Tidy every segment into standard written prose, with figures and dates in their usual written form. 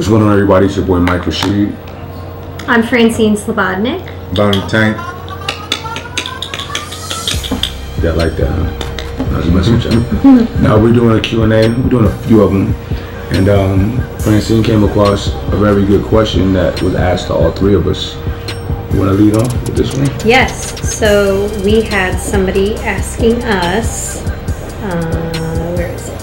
What's going on, everybody? It's your boy Mike Rashid. I'm Francine Slobodnik. Bounty Tank. Yeah, I like that, huh? Not too much with y'all. Now we're doing a Q&A. We're doing a few of them. And Francine came across a very good question that was asked to all three of us. You want to lead on with this one? Yes. So we had somebody asking us, where is it?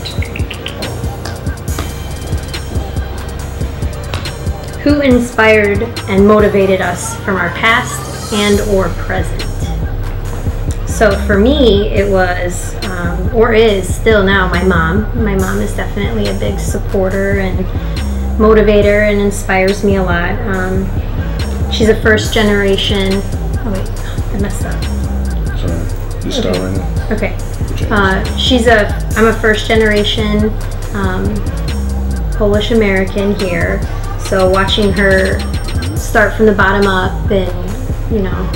Who inspired and motivated us from our past and or present? So for me, it was, or is still now, my mom. My mom is definitely a big supporter and motivator and inspires me a lot. She's a first generation, oh wait, I messed up. Sorry, just start right now. Okay. I'm a first generation Polish American here. So watching her start from the bottom up and, you know,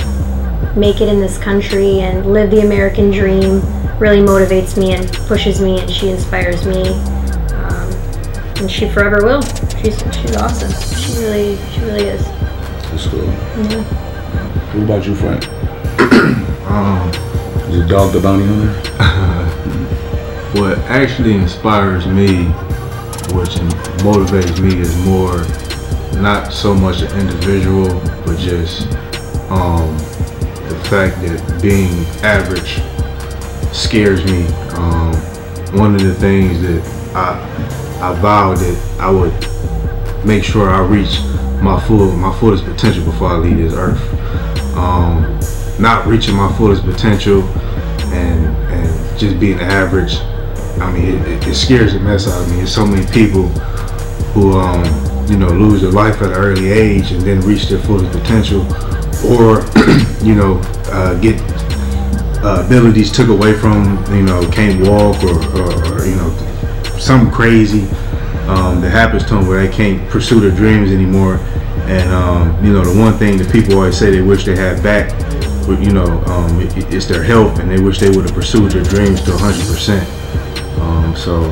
make it in this country and live the American dream really motivates me and pushes me, and she inspires me. And she forever will. She's awesome. She really is. That's cool. Yeah. What about you, Frank? Is your dog the bounty hunter? What actually inspires me, which motivates me, is more not so much an individual, but just the fact that being average scares me. One of the things that I vowed that I would make sure I reach my fullest potential before I leave this earth. Not reaching my fullest potential and just being average, I mean, it scares the mess out of me. There's so many people who, you know, lose their life at an early age and then reach their fullest potential, or, you know, get abilities took away from, you know, can't walk or you know, something crazy that happens to them where they can't pursue their dreams anymore. And, you know, the one thing that people always say they wish they had back, you know, it's their health, and they wish they would have pursued their dreams to 100%. So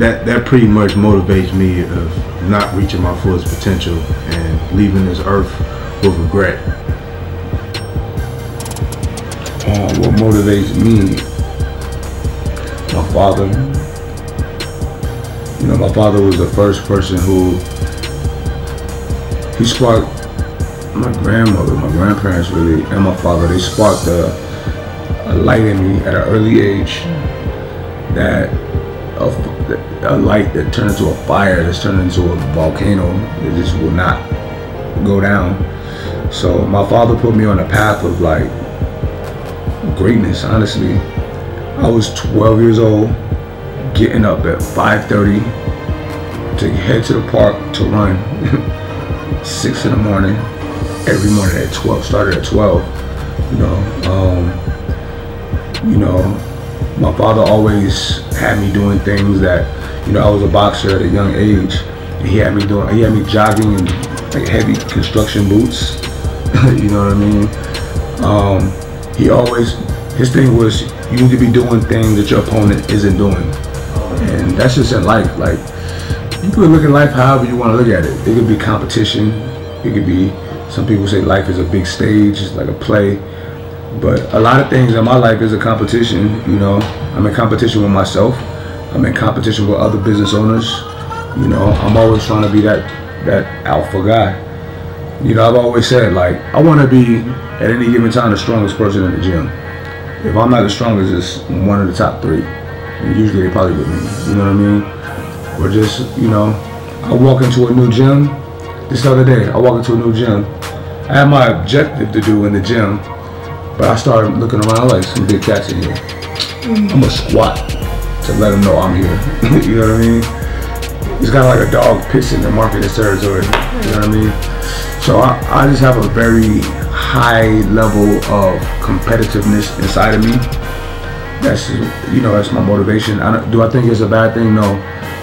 that pretty much motivates me of not reaching my fullest potential and leaving this earth with regret. What motivates me? My father. You know, my father was the first person who, he sparked my grandmother, my grandparents really, and my father. They sparked a light in me at an early age. That a light that turned into a fire, that's turned into a volcano, it just will not go down. So my father put me on a path of like greatness, honestly. I was 12 years old, getting up at 5:30 to head to the park to run. 6 in the morning, every morning at 12, started at 12, you know. You know, my father always had me doing things that, you know, I was a boxer at a young age. And he had me jogging in like heavy construction boots. You know what I mean? He always, his thing was, you need to be doing things that your opponent isn't doing. And that's just in life. Like, you can look at life however you want to look at it. It could be competition. It could be, some people say life is a big stage, it's like a play. But a lot of things in my life is a competition, you know. I'm in competition with myself. I'm in competition with other business owners. You know, I'm always trying to be that alpha guy. You know, I've always said, like, I want to be, at any given time, the strongest person in the gym. If I'm not the strongest, it's one of the top three. And usually they probably with me, you know what I mean? Or just, you know, I walk into a new gym. This other day, I walk into a new gym. I have my objective to do in the gym. But I started looking around like some big cats in here. I'm gonna squat to let them know I'm here. You know what I mean? It's kind of like a dog pissing and marking its territory. You know what I mean? So I just have a very high level of competitiveness inside of me. That's, you know, that's my motivation. Do I think it's a bad thing? No,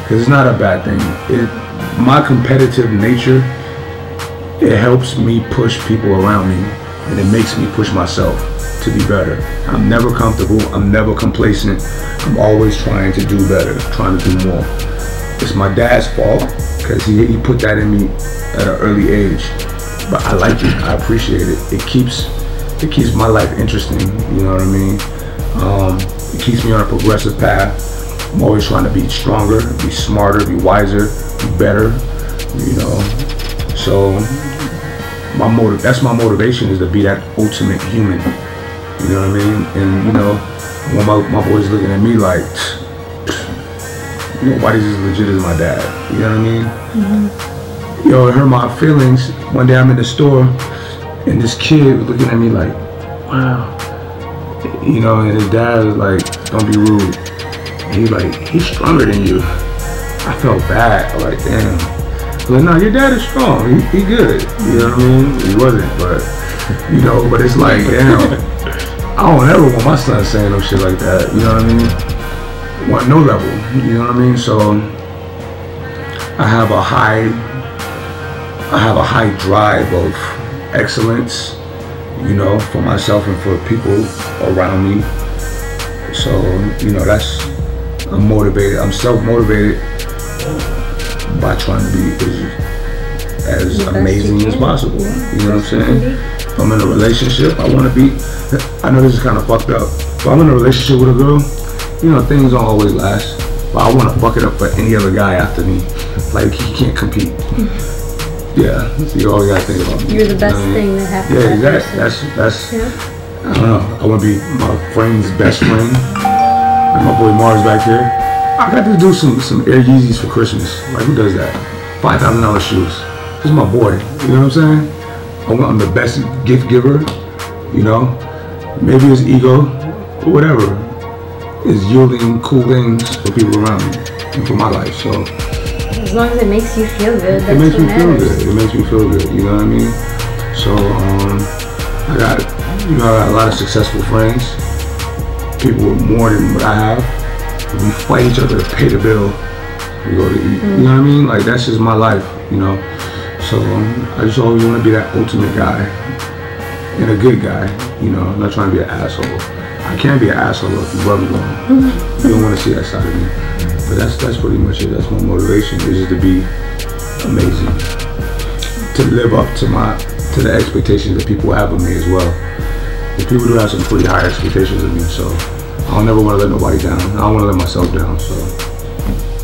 because it's not a bad thing. My competitive nature, it helps me push people around me. And it makes me push myself to be better. I'm never comfortable, I'm never complacent. I'm always trying to do better, trying to do more. It's my dad's fault, because he put that in me at an early age. But I like it. I appreciate it. It keeps my life interesting. You know what I mean? It keeps me on a progressive path. I'm always trying to be stronger, be smarter, be wiser, be better. You know, so that's my motivation, is to be that ultimate human. You know what I mean? And you know, when my boy's looking at me like, you know, why is this legit as my dad? You know what I mean? Mm-hmm. You know, it hurt my feelings. One day I'm in the store, and this kid was looking at me like, wow. You know, and his dad was like, don't be rude. And he's stronger than you. I felt bad, like, damn. Like, no, your dad is strong, he good. You know what I mean? He wasn't, but, you know, but it's like, damn, I don't ever want my son saying no shit like that, you know what I mean? Want no level, you know what I mean? So, I have a high drive of excellence, you know, for myself and for people around me. So, you know, I'm motivated. I'm self-motivated by trying to be as amazing as possible. You know what I'm saying? If I'm in a relationship, I want to be. I know this is kind of fucked up. If I'm in a relationship with a girl, you know, things don't always last. But I want to fuck it up for any other guy after me. Like, he can't compete. Yeah, so you always got to think about me. You're the best thing that happened. Yeah, exactly. That's. Yeah. I don't know. I want to be my friend's best friend. Like my boy Mars back there. I got to do some Air Yeezys for Christmas. Like, who does that? $5,000 shoes. This is my boy. You know what I'm saying? I'm the best gift giver. You know, maybe it's ego, or whatever. It's yielding cool things for people around me and for my life. So as long as it makes you feel good, that's what matters. It makes me feel good. You know what I mean? So I got a lot of successful friends. People with more than what I have. We fight each other to pay the bill. We go to eat. Mm-hmm. You know what I mean? Like, that's just my life, you know? So I just always want to be that ultimate guy and a good guy, you know? I'm not trying to be an asshole. I can't be an asshole if you love me long. Mm-hmm. You don't want to see that side of me. But that's pretty much it. That's my motivation, is just to be amazing. To live up to the expectations that people have of me as well. People do have some pretty high expectations of me, so I don't ever want to let nobody down. I don't want to let myself down, so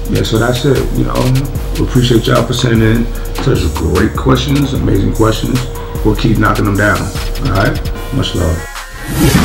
yeah, so that's it, you know. We appreciate y'all for sending in such great questions, amazing questions. We'll keep knocking them down, all right? Much love.